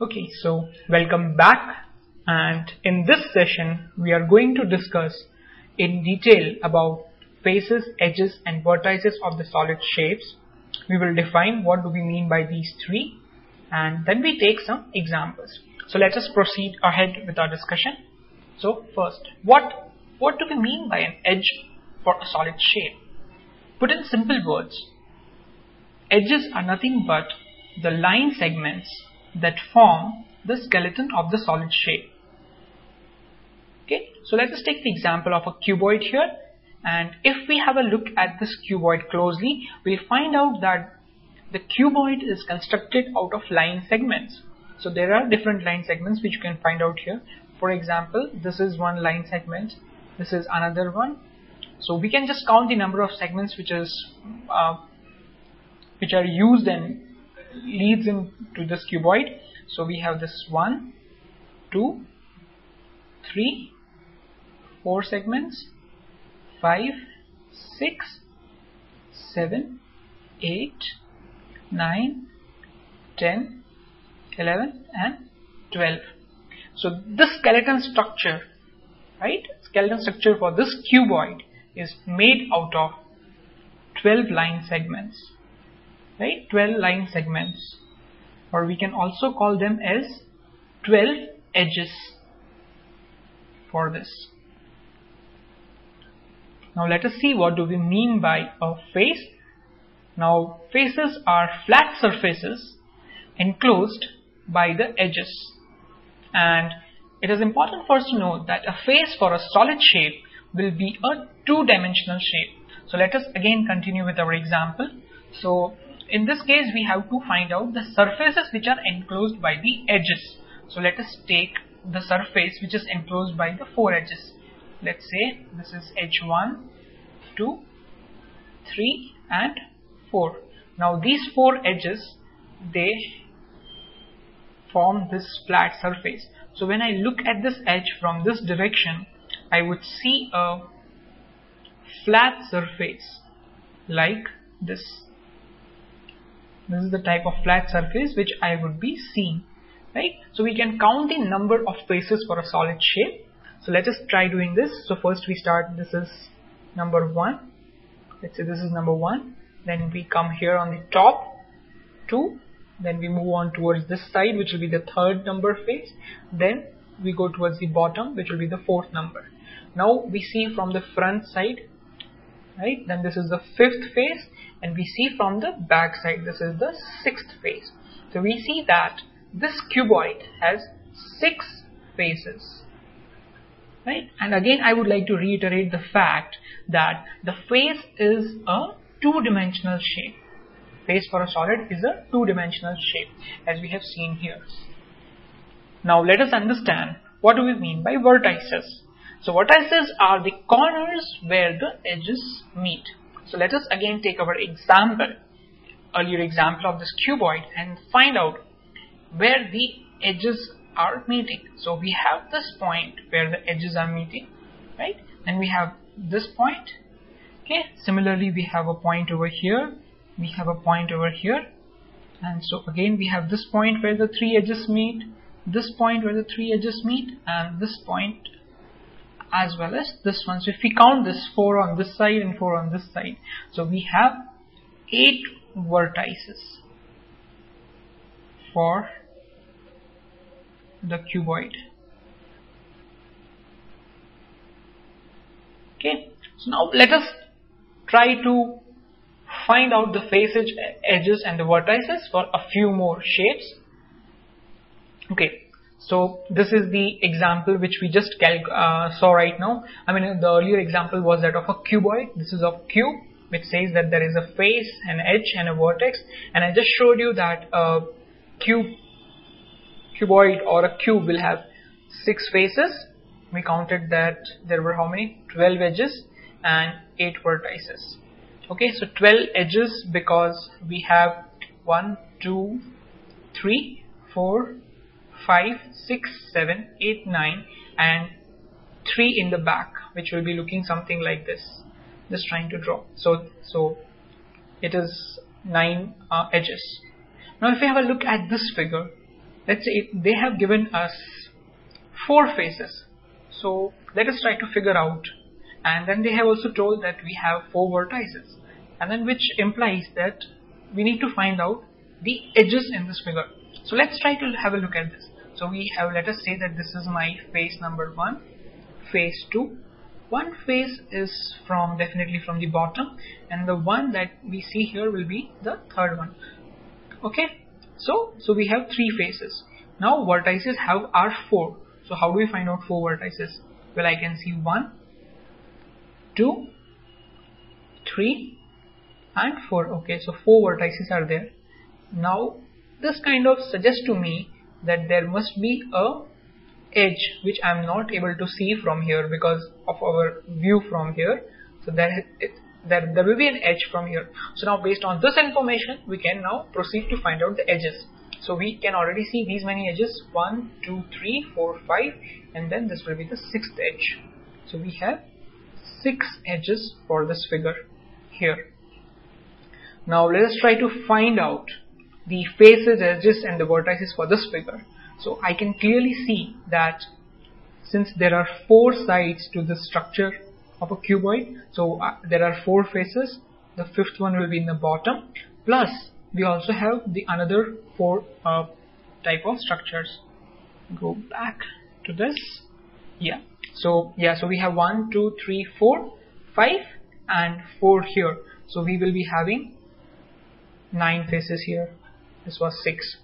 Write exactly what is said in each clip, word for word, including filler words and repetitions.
Okay, so welcome back, and in this session we are going to discuss in detail about faces, edges and vertices of the solid shapes. We will define what do we mean by these three, and then we take some examples. So let us proceed ahead with our discussion. So first, what what do we mean by an edge for a solid shape? Put in simple words, edges are nothing but the line segments that form the skeleton of the solid shape. Okay, so let us take the example of a cuboid here, and if we have a look at this cuboid closely, we find out that the cuboid is constructed out of line segments. So there are different line segments which you can find out here. For example, this is one line segment, this is another one. So we can just count the number of segments which is uh, which are used and leads into this cuboid. So we have this one, two, three, four segments, five, six, seven, eight, nine, ten, eleven, and twelve. So this skeleton structure, right? Skeleton structure for this cuboid is made out of twelve line segments. Right, twelve line segments, or we can also call them as twelve edges for this. Now let us see what do we mean by a face. Now faces are flat surfaces enclosed by the edges, and it is important for us to know that a face for a solid shape will be a two-dimensional shape. So let us again continue with our example. So in this case, we have to find out the surfaces which are enclosed by the edges. So let us take the surface which is enclosed by the four edges. Let's say this is edge one, two, three and four. Now these four edges, they form this flat surface. So when I look at this edge from this direction, I would see a flat surface like this. This is the type of flat surface which I would be seeing, right? So we can count the number of faces for a solid shape. So let us try doing this. So first we start, this is number one. Let's say this is number one. Then we come here on the top, two. Then we move on towards this side, which will be the third number face. Then we go towards the bottom, which will be the fourth number. Now we see from the front side, right? Then this is the fifth face, and we see from the back side, this is the sixth face. So we see that this cuboid has six faces, right? And again, I would like to reiterate the fact that the face is a two-dimensional shape. Face for a solid is a two-dimensional shape, as we have seen here. Now let us understand what do we mean by vertices. So vertices are the corners where the edges meet. So let us again take our example, earlier example of this cuboid, and find out where the edges are meeting. So we have this point where the edges are meeting, right? And we have this point. Okay. Similarly, we have a point over here. We have a point over here. And so again, we have this point where the three edges meet, this point where the three edges meet, and this point as well as this one. So if we count this, four on this side and four on this side, so we have eight vertices for the cuboid. Okay, so now let us try to find out the faces, edges and the vertices for a few more shapes. Okay, so this is the example which we just calc uh, saw right now. I mean, the earlier example was that of a cuboid. This is of Q, which says that there is a face, an edge and a vertex. And I just showed you that a cube, cuboid or a cube will have six faces. We counted that there were how many? twelve edges and eight vertices. Okay, so twelve edges, because we have one, two, three, four, five, six, seven, eight, nine and three in the back, which will be looking something like this. Just trying to draw. So, so it is nine uh, edges. Now if we have a look at this figure, let's say if they have given us four faces, so let us try to figure out, and then they have also told that we have four vertices, and then which implies that we need to find out the edges in this figure. So let's try to have a look at this. So we have, let us say that this is my face number one, face two. One face is from definitely from the bottom, and the one that we see here will be the third one. Okay, so so we have three faces. Now vertices have are four. So how do we find out four vertices? Well, I can see one, two, three, and four. Okay, so four vertices are there. Now this kind of suggests to me that there must be a edge which I am not able to see from here because of our view from here. So there, it, there, there will be an edge from here. So now based on this information, we can now proceed to find out the edges. So we can already see these many edges, one, two, three, four, five, and then this will be the sixth edge. So we have six edges for this figure here. Now let us try to find out the faces, edges and the vertices for this figure. So I can clearly see that since there are four sides to the structure of a cuboid, so uh, there are four faces, the fifth one will be in the bottom, plus we also have the another four uh, type of structures. Go back to this. Yeah, so yeah, so we have one, two, three, four, five and four here, so we will be having nine faces here. This was six.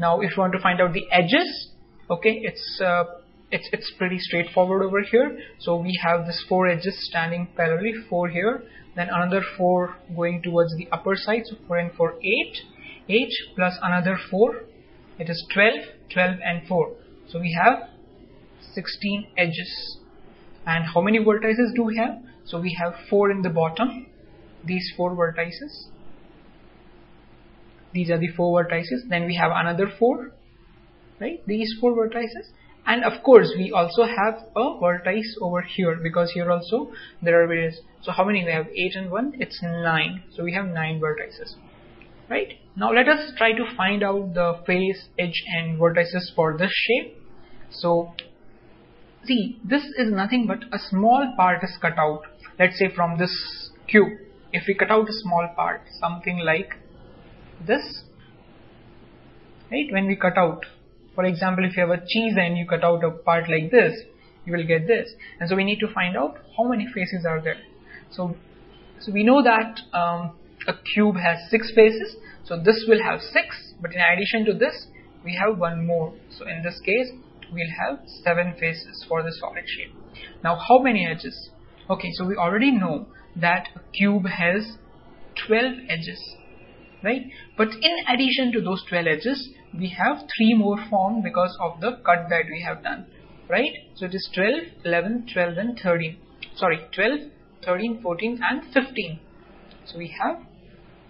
Now if you want to find out the edges, okay, it's uh, it's it's pretty straightforward over here. So we have this four edges standing parallelly, four here, then another four going towards the upper side, so four and four, eight, eight plus another four, it is twelve, twelve and four. So we have sixteen edges. And how many vertices do we have? So we have four in the bottom, these four vertices. These are the four vertices. Then we have another four, right? These four vertices, and of course we also have a vertex over here because here also there are various. So how many we have? Eight and one, it's nine. So we have nine vertices, right? Now let us try to find out the face, edge, and vertices for this shape. So see, this is nothing but a small part is cut out. Let's say from this cube, if we cut out a small part, something like this, right? When we cut out, for example, if you have a cheese and you cut out a part like this, you will get this. And so we need to find out how many faces are there. So, so we know that um, a cube has six faces, so this will have six, but in addition to this we have one more. So in this case we'll have seven faces for the solid shape. Now how many edges? Okay, so we already know that a cube has twelve edges, right? But in addition to those twelve edges, we have three more formed because of the cut that we have done, right? So it is twelve, eleven, twelve and thirteen. Sorry, twelve, thirteen, fourteen and fifteen. So we have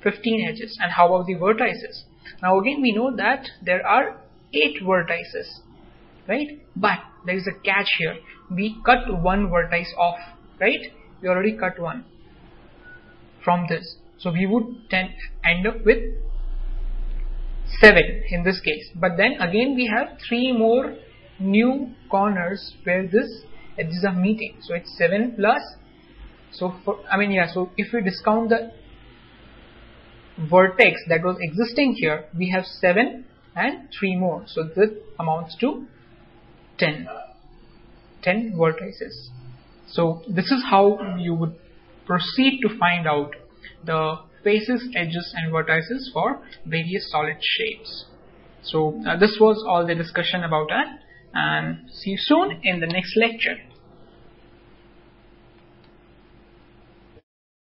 fifteen edges. And how about the vertices? Now again we know that there are eight vertices, right? But there is a catch here. We cut one vertex off, right? We already cut one from this. So we would then end up with seven in this case. But then again we have three more new corners where this edges are meeting. So it's seven plus. So for, I mean yeah. So if we discount the vertex that was existing here, we have seven and three more. So this amounts to ten. Ten vertices. So this is how you would proceed to find out the faces, edges and vertices for various solid shapes. So uh, this was all the discussion about that, and see you soon in the next lecture.